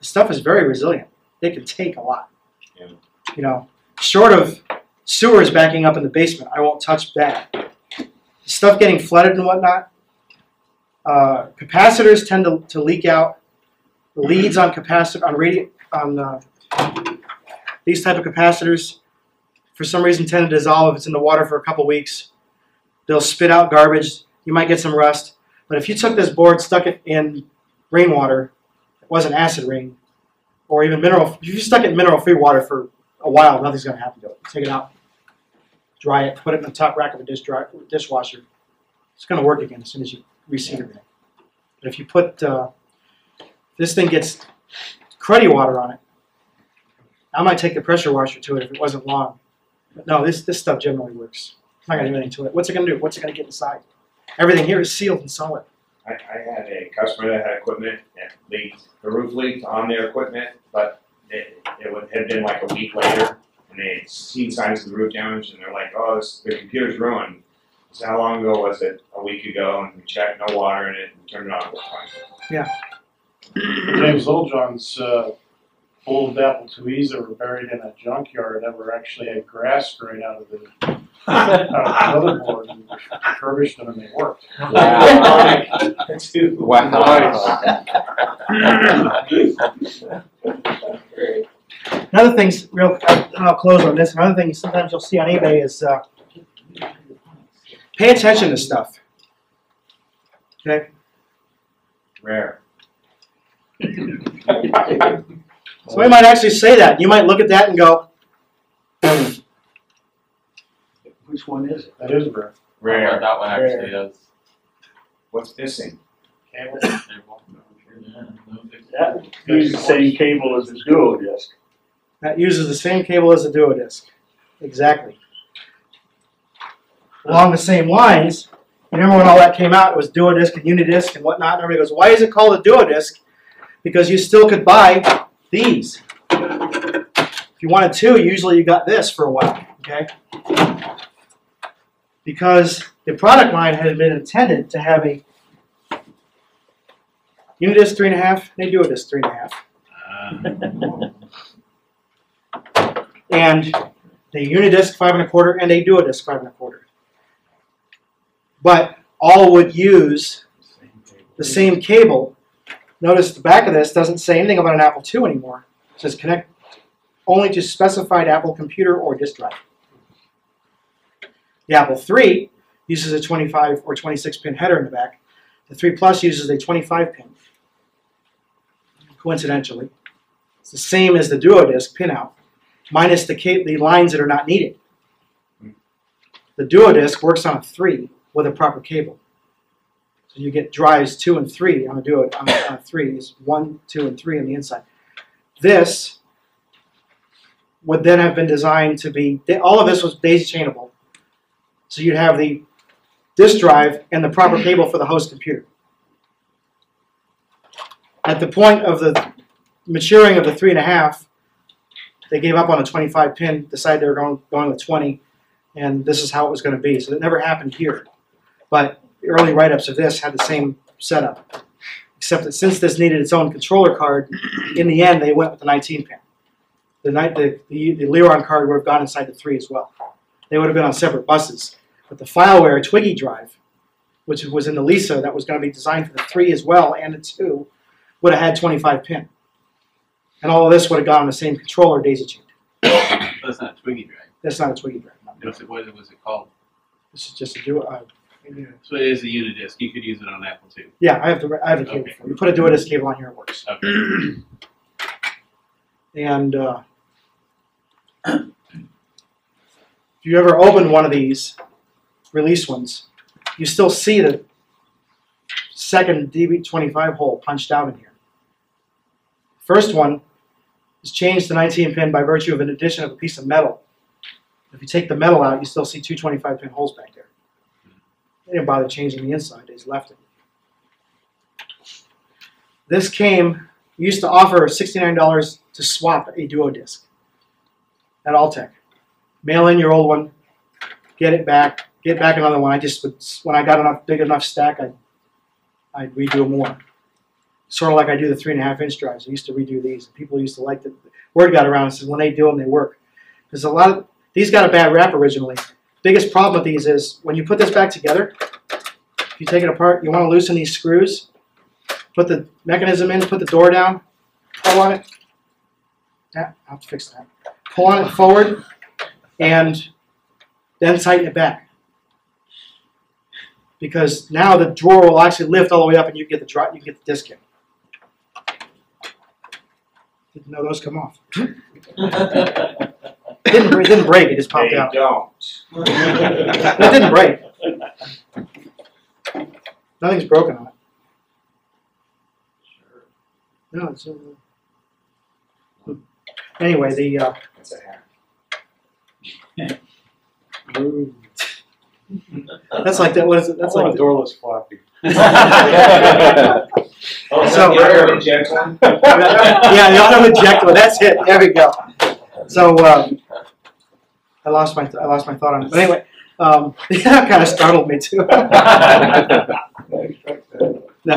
the stuff is very resilient. It can take a lot. Yeah. You know, short of sewers backing up in the basement, I won't touch that. Stuff getting flooded and whatnot. Capacitors tend to leak out. The leads on these type of capacitors, for some reason, tend to dissolve. If it's in the water for a couple weeks, they'll spit out garbage. You might get some rust. But if you took this board, stuck it in rainwater, it wasn't acid rain, or even mineral, if you stuck it in mineral-free water for a while, nothing's going to happen to it. Take it out, dry it, put it in the top rack of a dishwasher. It's going to work again as soon as you reseat everything. But if you put, this thing gets cruddy water on it. I might take the pressure washer to it if it wasn't long. But no, this stuff generally works. I'm not going to do anything to it. What's it going to do? What's it going to get inside? Everything here is sealed and solid. I had a customer that had equipment that leaked. The roof leaked on their equipment, but it would have been like a week later, and they had seen signs of the roof damage, and they're like, oh, the computer's ruined. So how long ago was it? A week ago, and we checked, no water in it, and turned it off. Yeah. James Oldjohn's old Apple IIe's that were buried in a junkyard that were actually had grass growing out of the motherboard and refurbished them and they worked. Wow. Wow. Another thing, I'll close on this. Another thing sometimes you'll see on eBay is pay attention to stuff. Okay. Rare. Somebody might actually say that. You might look at that and go, which one is it? That is rare. Rare. That one actually is. What's missing? Cable. That uses the same cable as the Duodisk. That uses the same cable as the Duodisk. Exactly. Along the same lines, you remember when all that came out, it was Duodisk and Unidisc and whatnot, and everybody goes, why is it called a Duodisk? Because you still could buy these. If you wanted to, usually you got this for a while, okay? Because the product line had been intended to have a Unidisc 3.5, they do a disc 3.5. And they Unidisc 5.25 and they do a disc 5.25. But all would use the same cable. Notice the back of this doesn't say anything about an Apple II anymore. It says connect only to specified Apple computer or disk drive. The Apple III uses a 25 or 26 pin header in the back. The 3 Plus uses a 25 pin, coincidentally. It's the same as the Duodisk pinout, minus the lines that are not needed. The Duodisk works on a 3 with a proper cable. So you get drives 2 and 3 on a Duodisk, on a 3 is 1, 2, and 3 on the inside. This would then have been designed to be, all of this was daisy-chainable. So you'd have the disk drive and the proper cable for the host computer. At the point of the maturing of the 3.5, they gave up on a 25 pin, decided they were going with 20, and this is how it was going to be. So it never happened here. But the early write-ups of this had the same setup, except that since this needed its own controller card, in the end they went with the 19 pin. The Liron card would have gone inside the 3 as well. They would have been on separate buses. But the FileWare Twiggy Drive, which was in the Lisa that was going to be designed for the 3 as well and the 2, would have had 25 pin. And all of this would have gone on the same controller daisy chain. That's not a Twiggy Drive. That's not a Twiggy Drive. What was it called? This is just a So it is a Unidisc. You could use it on Apple II. Yeah, I have the cable. Okay. You put a Duodisk cable on here, it works. Okay. And if you ever open one of these release ones, you still see the second DB25 hole punched out in here. First one is changed to 19 pin by virtue of an addition of a piece of metal. If you take the metal out, you still see two 25 pin holes back there. They didn't bother changing the inside, they just left it. This came, used to offer $69 to swap a Duodisk at Alltech. Mail in your old one, get it back. Get back another one. I just would, when I got enough big enough stack, I'd redo more. Sort of like I do the 3.5 inch drives. I used to redo these. People used to like the word got around and said when they do them, they work. Because a lot of these got a bad rap originally. Biggest problem with these is when you put this back together, if you take it apart, you want to loosen these screws, put the mechanism in, put the door down, pull on it. Yeah, I'll have to fix that. Pull on it forward and then tighten it back. Because now the drawer will actually lift all the way up, and you get the drop, you get the disc in. Didn't know those come off. It didn't break. It just popped out. Don't. It didn't break. Nothing's broken on it. Sure. No, it's anyway. The that's a hack. That's like that. What is it? That's like a doorless floppy. So the auto eject one. Yeah, the auto eject one. That's it. There we go. So I lost my thought on it. But anyway, that kind of startled me too. No.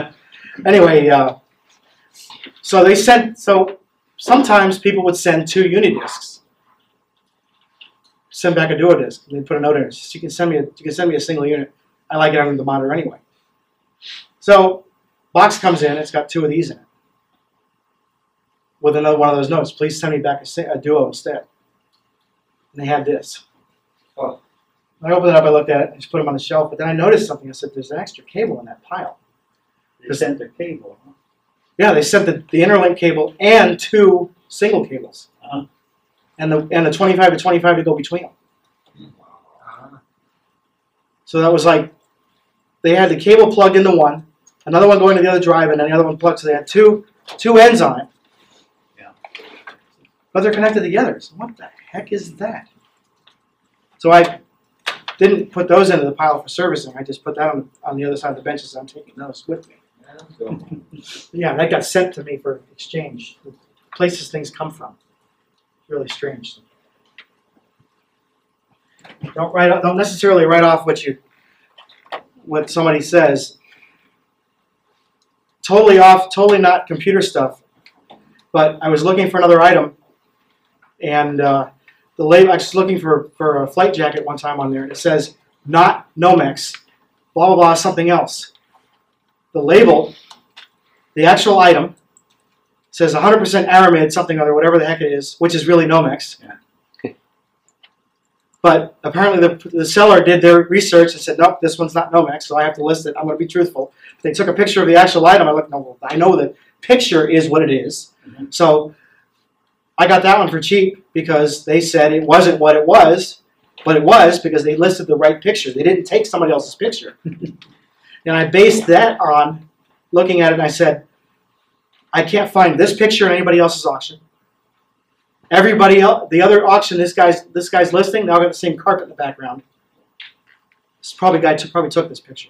Anyway, So they sent, so sometimes people would send two Unidiscs. Send back a Duodisk, and they put a note in it. So you can send me a single unit. I like it on the monitor anyway. So box comes in, it's got two of these in it. With another one of those notes, please send me back a Duo instead. And they had this. Oh. I opened it up, I looked at it, I just put them on the shelf, but then I noticed something. I said, there's an extra cable in that pile. They sent the cable, huh? Yeah, they sent the interlink cable and two single cables. Uh-huh. And the 25 to 25 to go between them. Uh-huh. So that was like, they had the cable plugged into one, another one going to the other drive, and then the other one plugged, so they had two ends on it. Yeah. But they're connected together. So what the heck is that? So I didn't put those into the pile for servicing. I just put that on the other side of the bench, so I'm taking those with me. Yeah, that got sent to me for exchange. The places things come from. Really strange. Don't necessarily write off what somebody says. Totally off, totally not computer stuff. But I was looking for another item, and the label. I was looking for a flight jacket one time on there, and it says not Nomex, blah blah blah, something else. The label, the actual item, says 100% aramid something other, whatever the heck it is, which is really Nomex. Yeah. But apparently the seller did their research and said, nope, this one's not Nomex, so I have to list it. I'm going to be truthful. They took a picture of the actual item. I looked, no, well, I know the picture is what it is. Mm-hmm. So I got that one for cheap because they said it wasn't what it was, but it was because they listed the right picture. They didn't take somebody else's picture. And I based that on looking at it, and I said, I can't find this picture in anybody else's auction. Everybody else, the other auction, this guy's listing, they all got the same carpet in the background. This probably guy probably took this picture.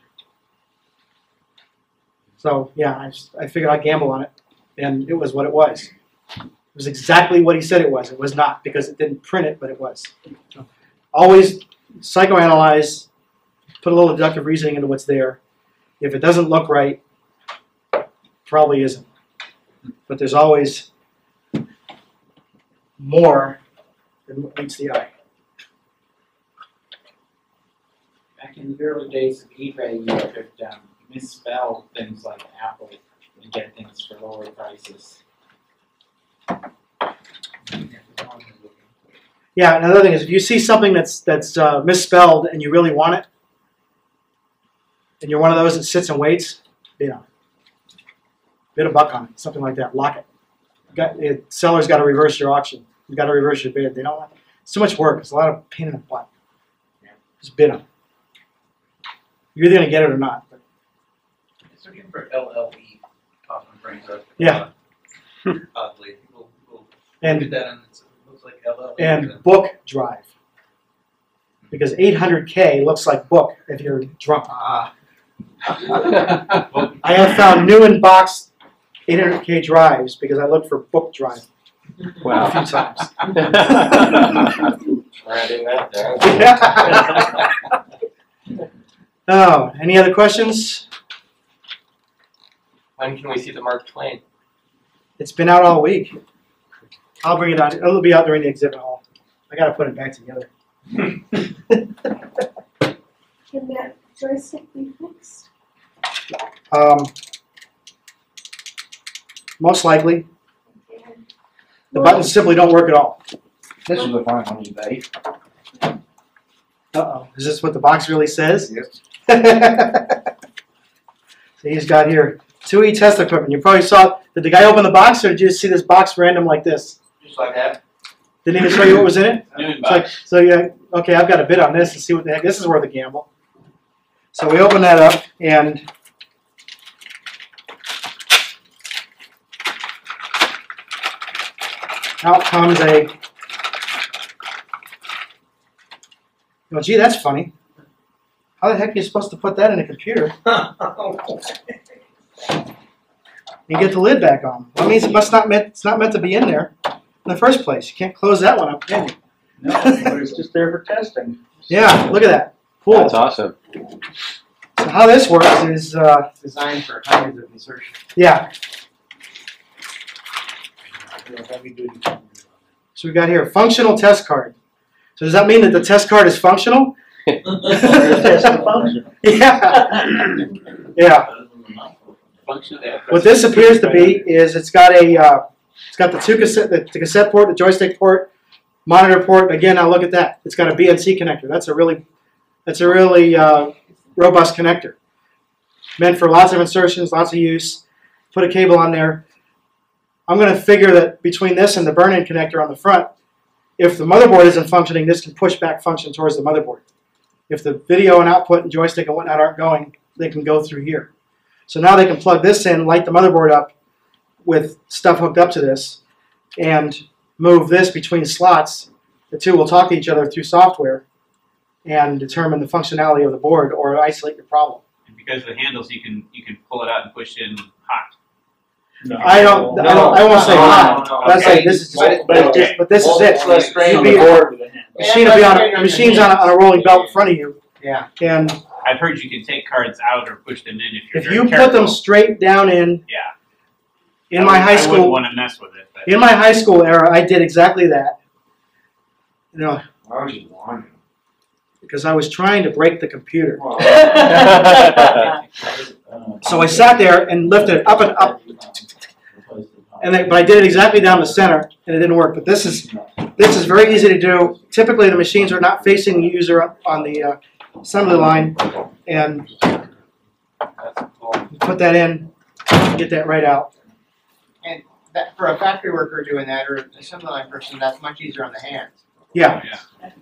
So yeah, I figured I'd gamble on it, and it was what it was. It was exactly what he said it was. It was not, because it didn't print it, but it was. So always psychoanalyze, put a little deductive reasoning into what's there. If it doesn't look right, probably isn't. But there's always more than what meets the eye. Back in the early days of eBay, you could misspell things like Apple and get things for lower prices. Yeah, another thing is if you see something that's misspelled and you really want it, and you're one of those that sits and waits, you know, bid a buck on it, something like that. Lock it. Seller's got to reverse your auction. You've got to reverse your bid. They don't want it. It's too much work. It's a lot of pain in the butt. Yeah. Just bid on it. You're either going to get it or not. But. It's looking for LLE often brings up. Yeah. Oddly. We'll do that, and it looks like LLE. And book drive. Because 800K looks like book if you're drunk. Ah. I have found new in box 800K drives because I looked for book drive. Wow. A few times. Oh, any other questions? When can we see the Mark Twain? It's been out all week. I'll bring it out. It'll be out during the exhibit hall. I got to put it back together. Can that joystick be fixed? Most likely. The buttons simply don't work at all. This is the final one, eBay. Uh-oh. Is this what the box really says? Yes. So he's got here 2E test equipment. You probably saw, did the guy open the box, or did you just see this box random like this? Just like that. Didn't even show you what was in it? It's like, so yeah, okay, I've got a bid on this and see what the heck. This is worth a gamble. So we open that up, and out comes a, oh gee, that's funny. How the heck are you supposed to put that in a computer? And get the lid back on. That means it must not meant, it's not meant to be in there in the first place. You can't close that one up, can you? No, but it's just there for testing. Yeah, look at that. Cool. That's awesome. So how this works is designed for hundreds of insertions. Yeah. that we do. So we got here functional test card. So does that mean that the test card is functional? Yeah. Yeah. What this appears to be is it's got the cassette port, the joystick port, monitor port. Again, now look at that. It's got a BNC connector. That's a really robust connector, meant for lots of insertions, lots of use. Put a cable on there. I'm going to figure that between this and the burn-in connector on the front, if the motherboard isn't functioning, this can push back function towards the motherboard. If the video and output and joystick and whatnot aren't going, they can go through here. So now they can plug this in, light the motherboard up with stuff hooked up to this, and move this between slots. The two will talk to each other through software and determine the functionality of the board or isolate your problem. And because of the handles, you can pull it out and push in hot. No. I won't say hot. Let's say this is just, but this is it. Machine's on a rolling belt in front of you. Yeah. And I've heard you can take cards out or push them in if you put them straight down in. Yeah. In my high school, I wouldn't want to mess with it. But. In my high school era, I did exactly that. You know. Why would you want to? Because I was trying to break the computer. So I sat there and lifted it up and up, and but I did it exactly down the center, and it didn't work. But this is very easy to do. Typically, the machines are not facing the user up on the assembly line, and put that in, and get that right out. And that, for a factory worker doing that, or an assembly line person, that's much easier on the hands. Yeah.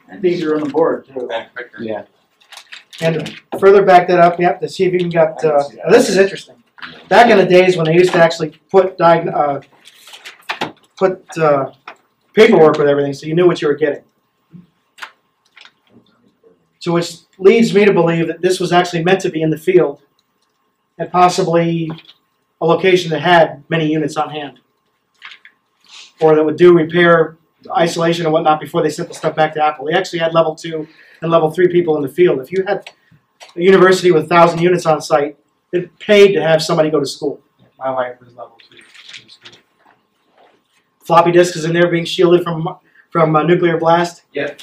And these are on the board too. Yeah. And further back that up, yep, to see if you can get, this is interesting. Back in the days when they used to actually put paperwork with everything so you knew what you were getting. So which leads me to believe that this was actually meant to be in the field and possibly a location that had many units on hand or that would do repair, isolation and whatnot before they sent the stuff back to Apple. They actually had level 2 and level 3 people in the field. If you had a university with 1,000 units on site, it paid to have somebody go to school. My wife was level 2. Floppy disk is in there being shielded from nuclear blast. Yep.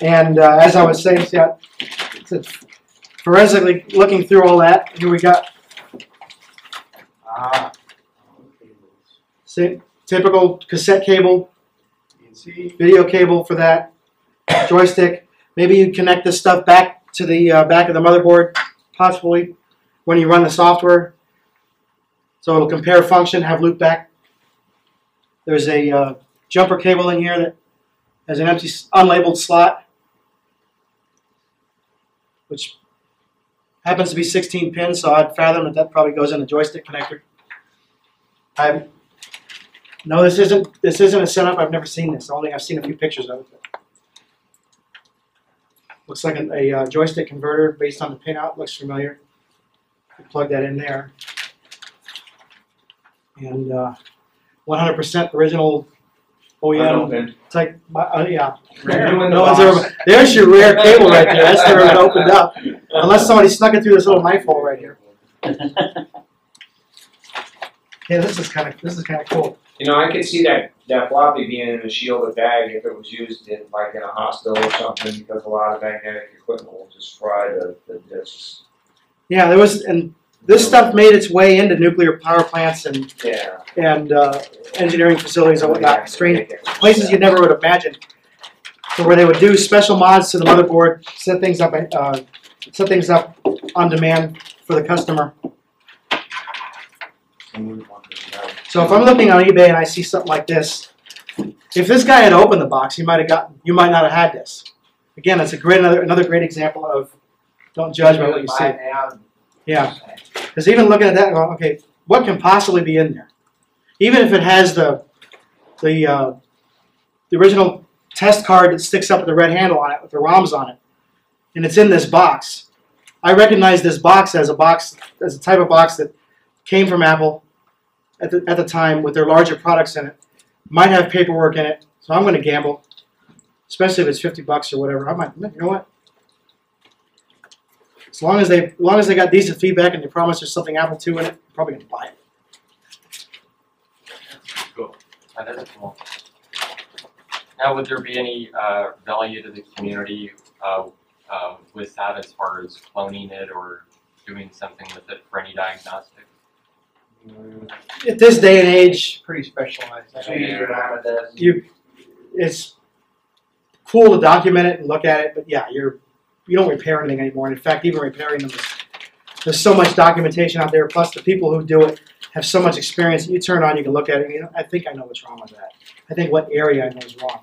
And as I was saying, yeah, forensically looking through all that, here we got. Typical cassette cable, video cable for that, joystick. Maybe you connect this stuff back to the back of the motherboard, possibly, when you run the software. So it'll compare function, have loop back. There's a jumper cable in here that has an empty, unlabeled slot, which happens to be 16 pins, so I'd fathom that probably goes in the joystick connector. No, this isn't a setup. I've never seen this. Only I've seen a few pictures of it. Looks like a joystick converter based on the pinout. Looks familiar. You plug that in there, and 100% original OEM type. Yeah, no one's ever. There's your rare cable right there. That's never been opened up, unless somebody snuck it through this little knife hole right here. Yeah, this is kind of cool. You know, I could see that floppy being in a shielded bag if it was used in like in a hospital or something, because a lot of magnetic equipment will just fry the discs. Yeah, there was, and this stuff made its way into nuclear power plants and engineering facilities and whatnot, strange places you never would imagine, so where they would do special mods to the motherboard, set things up on demand for the customer. So if I'm looking on eBay and I see something like this, if this guy had opened the box, you might not have had this. Again, that's a great another great example of don't judge by what you see. Yeah, because even looking at that and going, okay, what can possibly be in there? Even if it has the original test card that sticks up with the red handle on it with the ROMs on it, and it's in this box, I recognize this box as a type of box that came from Apple at the time with their larger products in it, might have paperwork in it, so I'm going to gamble, especially if it's $50 or whatever. I might, you know what? As long as they got decent feedback and they promise there's something Apple II in it, I'm probably going to buy it. That is cool. Now, would there be any value to the community with that as far as cloning it or doing something with it for any diagnostic? At this day and age, pretty specialized. It's cool to document it and look at it, but yeah, you don't repair anything anymore. And in fact, even repairing them, there's so much documentation out there. Plus, the people who do it have so much experience. You turn on, you can look at it, and you know, I think I know what's wrong with that. I think what area I know is wrong.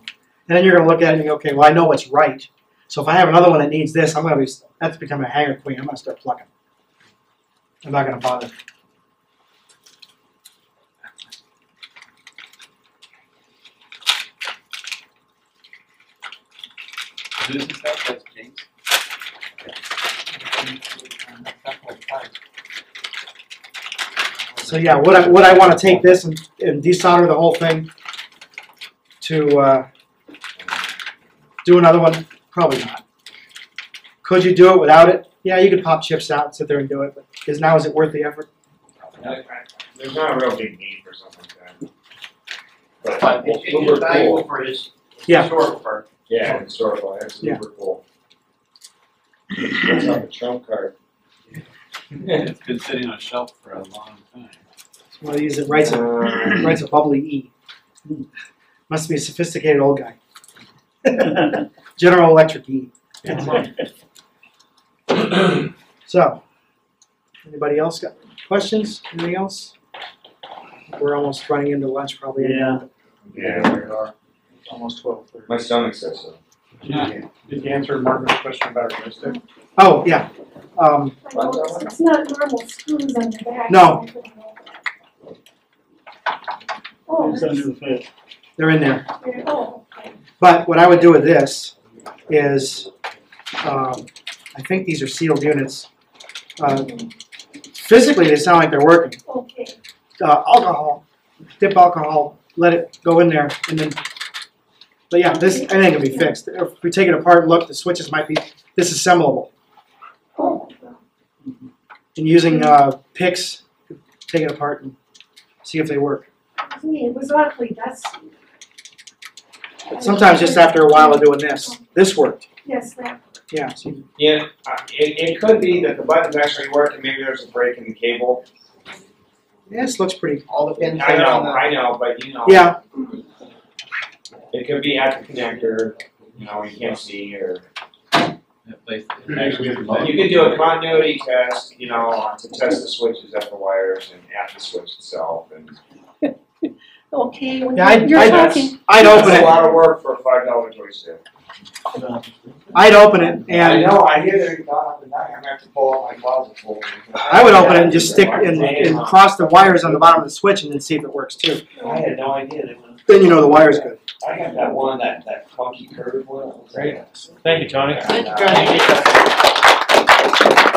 And then you're going to look at it and go, okay, well, I know what's right. So if I have another one that needs this, I'm going to be, that's becoming a hanger queen. I'm going to start plucking. I'm not going to bother. Who's this guy? That's James. So yeah, would I want to take this and desolder the whole thing to do another one? Probably not. Could you do it without it? Yeah, you could pop chips out and sit there and do it, but is it worth the effort? There's not a real big need for something like that. But it's valuable for its historical part. Yeah, historical. That's super cool. It's like a trump card. It's been sitting on a shelf for a long time. It's one of these that writes a bubbly E. Must be a sophisticated old guy. General Electric E. So, anybody else got questions? Anything else? We're almost running into lunch, probably. Yeah. Yeah, we are. It's almost 12:30. My stomach says so. Yeah. Did you answer Margaret's question about our joystick? Oh, yeah. It's not normal screws on the back. No. Oh, it's under the fit. They're in there. Oh. But what I would do with this is, I think these are sealed units. Physically, they sound like they're working. Okay. Alcohol, dip alcohol, let it go in there, and then. But yeah, this, I think it can be fixed. If we take it apart and look, the switches might be disassemblable. And using picks, take it apart and see if they work. It was awfully dusty. Sometimes just after a while of doing this, this worked. Yes, that worked. Yeah. Yeah, it could be that the buttons actually work and maybe there's a break in the cable. This looks pretty. All the pins. I know, but you know. Yeah. It could be at the connector, you know, you can't see, or you could do a continuity test, you know, to test the switches at the wires and at the switch itself. And okay, well, yeah, you're talking. I'd open it. That's a lot of work for a $5 joystick. I'd open it, and I know I hear they're not up and down. I'm gonna have to pull out my closet full. I would open it and just stick and cross the wires on the bottom of the switch and then see if it works too. I had no idea. Then you know the wire's good. I got that one, that funky curved one. Great. Thank you, Tony. Thank you, Tony.